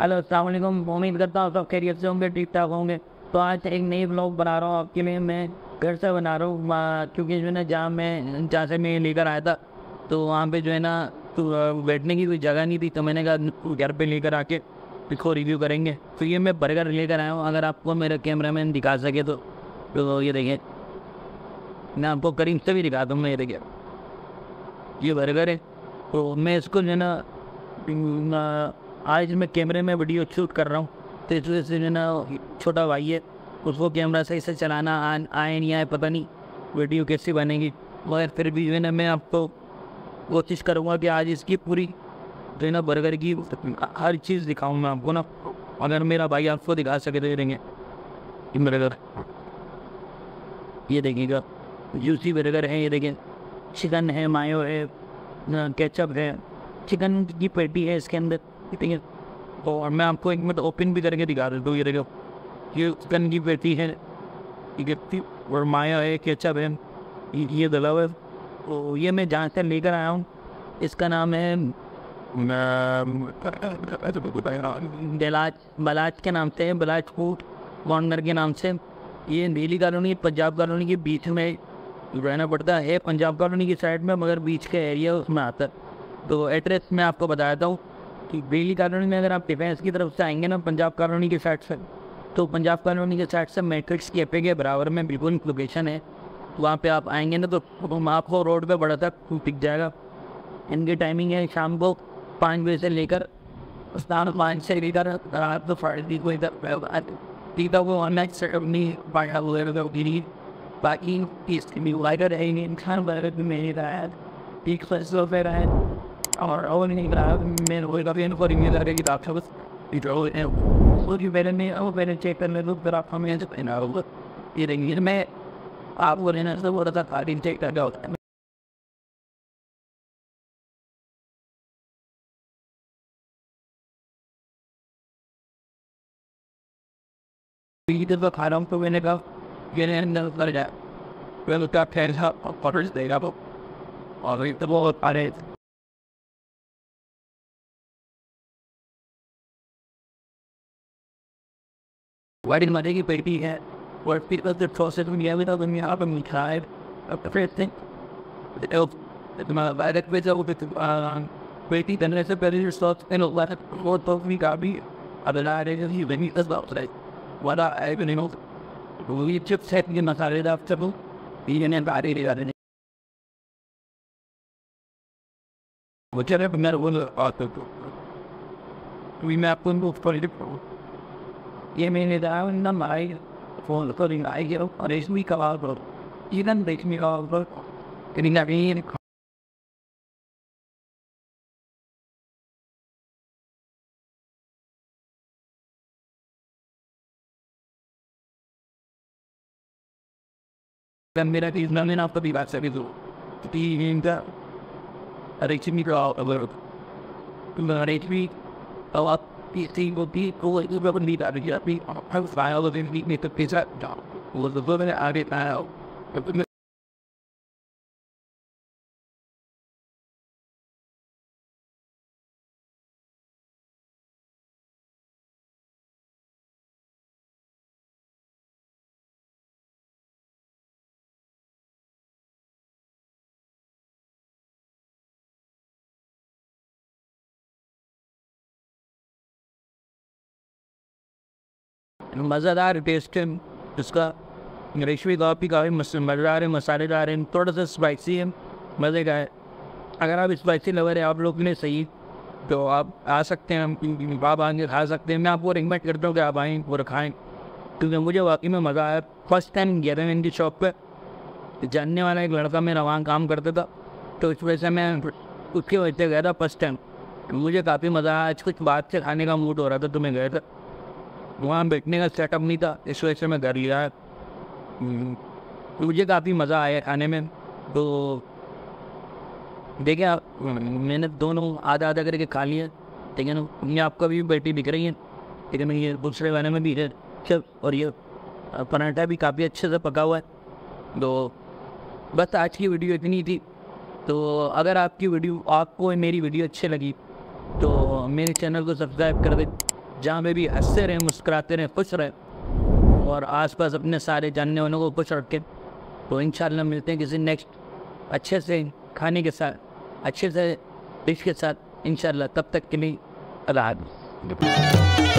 Hello अस्सलाम, उम्मीद करता हूँ सब खैरियत से होंगे, ठीक ठाक होंगे। तो आज एक नई ब्लॉग बना रहा हूँ आपके लिए, मैं घर से बना रहा हूँ क्योंकि जो है ना जहाँ से मैं लेकर आया था तो वहाँ पे जो है ना बैठने की कोई जगह नहीं थी, तो मैंने कहा घर पे लेकर आके इसको रिव्यू करेंगे। तो ये मैं बर्गर लेकर आया हूँ, अगर आपको मेरा कैमरा मैन दिखा सके तो ये देखिए, मैं आपको करीब से भी दिखा दूँगा। ये देखिए, ये बर्गर है। तो मैं इसको जो है ना आज मैं कैमरे में वीडियो शूट कर रहा हूँ, तो इस वजह से जो है ना छोटा भाई है उसको कैमरा सही से चलाना आए नहीं आए, पता नहीं वीडियो कैसी बनेगी, मगर फिर भी जो है ना मैं आपको कोशिश करूँगा कि आज इसकी पूरी जो है ना बर्गर की हर चीज़ दिखाऊँगा आपको ना, अगर मेरा भाई आपको दिखा सके तो ये देंगे बर्गर। ये देखिएगा, जूसी बर्गर है। ये देखिए, चिकन है, मायो है, केचप है, चिकन की पेटी है इसके अंदर, ठीक है। और मैं आपको एक मिनट ओपन भी करके दिखा देता हूँ। ये देखो, ये चिकन की पेटी है, और माया है, केचप है, ये दला है। तो ये मैं जहाँ से लेकर आया हूँ, इसका नाम है बलाज के नाम से, बलाज फूड कॉर्नर के नाम से। ये दिल्ली कॉलोनी पंजाब कॉलोनी के बीच में रहना पड़ता है, पंजाब कॉलोनी की साइड में, मगर बीच के एरिया उसमें आता है। तो एड्रेस मैं आपको बता देता हूँ कि बेली कॉलोनी में अगर आप डिफेंस की तरफ से आएंगे ना, पंजाब कॉलोनी के साइड से, तो पंजाब कॉलोनी के साइड से मैट्रिक्स कैफे के बराबर में बिल्कुल लोकेशन है। वहाँ पे आप आएंगे ना तो आपको रोड पे बड़ा तक दिख जाएगा। इनकी टाइमिंग है शाम को 5 बजे से लेकर 5 से लेकर रात को 5 बजे को इधर वो ऑनलाइन से अपनी बाढ़ा वगैरह गिरी, बाकी रहेंगे इंसान वगैरह भी मेरी राय एक फैसलों पर राय और नहीं रहा। मैं पहले चेक कर ले तो फिर आप हमें पहना होगा। ये रंगीर में आप वो रहना सब हो रहा था, खाली चेक करके होता है। जब खा रहा हूँ तो मैंने कहा ये अंदर कर जाए, फिर उसका फैसला ऑर्डर देगा और तब वो आ रहे। वाइट मरे की पेटी है और फिर बस प्रोसेस में गया था, मैं यहाँ पर मिठाई पेटी बनने से पहले सॉस एंड और तो भी काफ़ी अदला रही बनी दस बार वाला आई बनी होगी चिप्स है ये मसालेदार चबू ये बारे रही वो चले मैं बोल आता तो मैं आपको ये मैंने दाव ना माई फोन तो रिंग आई गया और इसमें कबाल पर इधर देखने का और रिंग अभी मेरा तीस ना मैंने आपको भी बात से भी तो तीन दा अरेंज मी का और तुम अरेंज मी और PC will be going to be need out of your profile of any need to pizza dog. Was the woman out it now? मज़ेदार टेस्ट है इसका, रेशमी कबाब भी काफ़ी मज़ेदार है, मसालेदार है, थोड़ा सा स्पाइसी है, मज़े का है। अगर आप स्पाइसी लवर है आप लोग ने सही तो आप आ सकते हैं, आप आगे खा सकते हैं। मैं आपको रिकमेंड करता हूँ कि आप आएँ और खाएँ, क्योंकि मुझे वाकई में मज़ा आया। फर्स्ट टाइम गया था मैं इनकी शॉप पर, जानने वाला एक लड़का मेरा वहाँ काम करता था, तो इस वजह से मैं उसके वजह से गया था फर्स्ट टाइम। मुझे काफ़ी मज़ा आया, आज कुछ बात से खाने का मूड हो रहा था तो मैं गया था। वहाँ बैठने का सेटअप नहीं था, इस वजह से मैं घर लिया। मुझे काफ़ी मज़ा आया खाने में। तो देखिए आप, मैंने दोनों आधा आधा करके खा लिए, ठीक है ना। ये आपको भी बेटी दिख रही है, ठीक है ना, ये दूसरे वाले में भी है सब, और ये पराठा भी काफ़ी अच्छे से पका हुआ है। तो बस आज की वीडियो इतनी थी। तो अगर आपकी वीडियो, आपको मेरी वीडियो अच्छी लगी तो मेरे चैनल को सब्सक्राइब कर दें, जहाँ पे भी हंसते रहें, मुस्कुराते रहें, खुश रहें और आसपास अपने सारे जानने वालों को खुश रखें। तो इंशाल्लाह मिलते हैं किसी नेक्स्ट अच्छे से खाने के साथ, अच्छे से डिश के साथ इंशाल्लाह। तब तक के लिए अल्लाह हाफ़िज़।